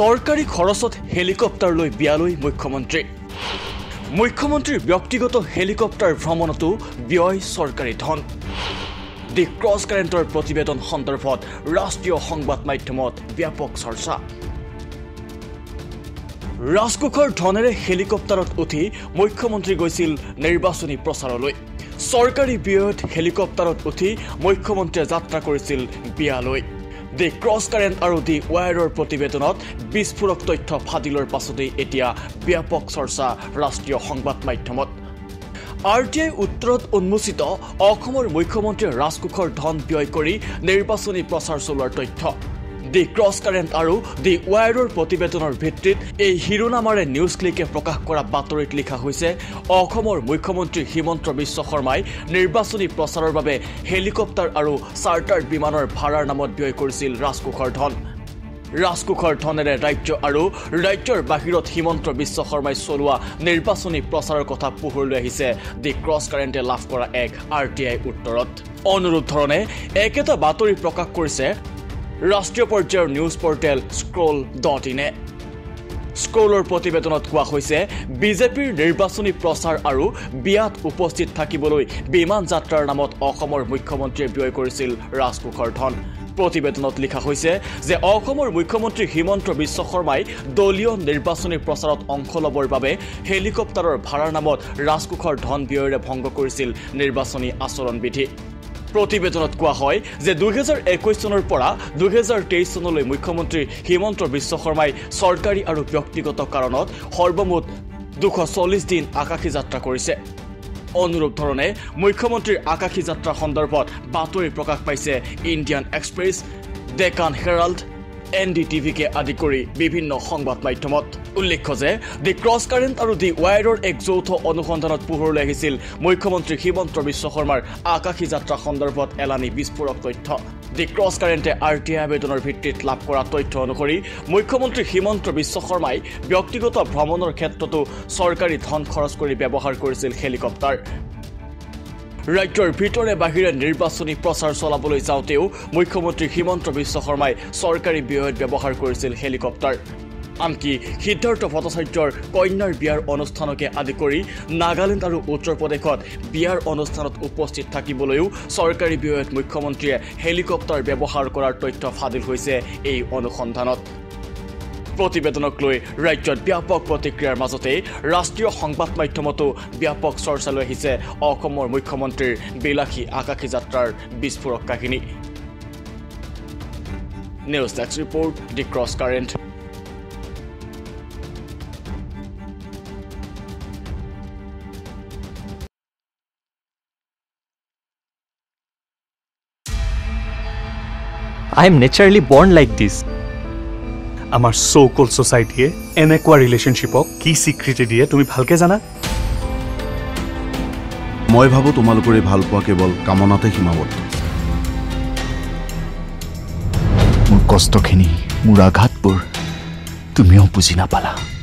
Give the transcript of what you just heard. Sorkari Khorosot helicopter loi bialoi Mukhyamantri. Mukhyamantri byaktigoto helicopter Vromonoto Bioy Sorkari Dhon. The CrossCurrent protibedon Hondarfot, Rastio Hongbat Maitomot, Biapok Sarsa. Raskukar Dhonere helicopter Uti, Mukhyamantri Goisil, Nirbasoni Prosaroloi. Sorkari Biot helicopter Uti, Mukhyamantri Zatra Korisil, Bialoi. The CrossCurrent are the wire protibetonot, Bispurok Toitop Hadilor Pasode Etia, Biapok Sorsa, Rastio Hongbat Maitomot. RTA Utrot Unmusito, Okomor Mukhyamantri Raskukar Dhon Bioikori, Nirbasoni Prosar Solar Toitop. The CrossCurrent are the wire protibetonor Vitrit, a Hirunamare Newsclick Prokakora Batorit Likahuse, Okomor Mukhyamantri Himant Biswa Sarmai, Nirbasoni Prosarar Babe, Helicopter Aru, Sartar Bimanor Bharar Namot Byoy Korisil Raskukar Dhon. Raskukar Dhonere Rajyo Aru, Rajyor Bahirot Himant Biswa Sarmai Solua, Nirbasoni Prosarar Kotha Pohor Loi Ahise, the CrossCurrent e Lav Kora Ek RTI Uttorot. Onurudh Dhorone, Eketa Batori Prokash Korise. Rashtriyo Porjayor News Portal Scroll.in Scrollor protibetonot kowa hoise BJP'r nirbachoni prosar aru biat uposthit thakiboloi biman jatrar namot Asomor Mukhyamantri byoy korisil Raskukar Dhon protibetonot likha hoise je Asomor Mukhyamantri Himant Biswa Sarmai dolio nirbachoni prosarot ongsho lobor babe helicopteror bharar namot Raskukar Dhon byoyre bhongo korisil nirbachoni achoron bidhi প্রতিবেদনত কোৱা হয় যে 2021 চনৰ পৰা 2023 চনলৈ মুখ্যমন্ত্রী হিমন্ত বিশ্ব শর্মাই চৰকাৰী আৰু ব্যক্তিগত কাৰণত সৰ্বমুঠ 240 দিন আকাশী যাত্ৰা কৰিছে অনুৰূপ ধৰণে মুখ্যমন্ত্ৰীৰ আকাশী যাত্ৰা সন্দৰ্ভত বাতৰি প্ৰকাশ পাইছে Indian Express Deccan Herald NDTV के अधिकारी विभिन्न संवाद माध्यमत उल्लेख जे the CrossCurrent आरो the wire exoto अनुसंधानत पुहर लगिसिल मुख्यमंत्री हिमন্ত বিশ্ব শর্মাৰ आकाशी যাত্ৰা সন্দৰ্ভত এলানি বিস্ফোৰক তথ্য the CrossCurrent RTI বেতনৰ ভিত্তিত লাভ কৰা তথ্য অনুসৰি মুখ্যমন্ত্ৰী হিমন্ত বিশ্ব শর্মাই ব্যক্তিগত ভ্ৰমণৰ ক্ষেত্ৰতো চৰকাৰী ধন খৰচ কৰি ব্যৱহাৰ কৰিছিল helicopter Rajyor Bhitore Bahire Nirbachoni Prosar Cholaboloi Jaoteo, Mukhyamantri Himant Biswa Sarmai, Sorkari Bioyot Byabohar Korisil Helicopter. Anki Siddhartha Bhattacharyor Konnyar Biyar Anusthanoke Adi Kori, Nagaland Aru Uttar Pradeshot Biyar Anusthanot Uposthit Thakiboloiyo, Sorkari Bioyot Mukhyamantrie Helicopter Byabohar Korar Totthyo Hadil Hoise Ei Anushandhanot. प्रतिवेदनक লৈ ৰাজ্যত ব্যাপক প্ৰতিক্ৰিয়াৰ মাজতে ৰাষ্ট্ৰীয় সংবাদ মাধ্যমতো ব্যাপক চৰ্চা লৈ আহিছে অসমৰ মুখ্যমন্ত্ৰীৰ বিলাসী আকাশী যাত্ৰাৰ বিস্ফোৰক কাহিনী news desk report the CrossCurrent I am naturally born like this Our so-called society and equa relationship of key secret idea to me Halke Zana Moi Babu to Malukuri Halpa Kebal, Kamonata Himawat Murkostokini, Muraghatpur, to Mio Pusinapala.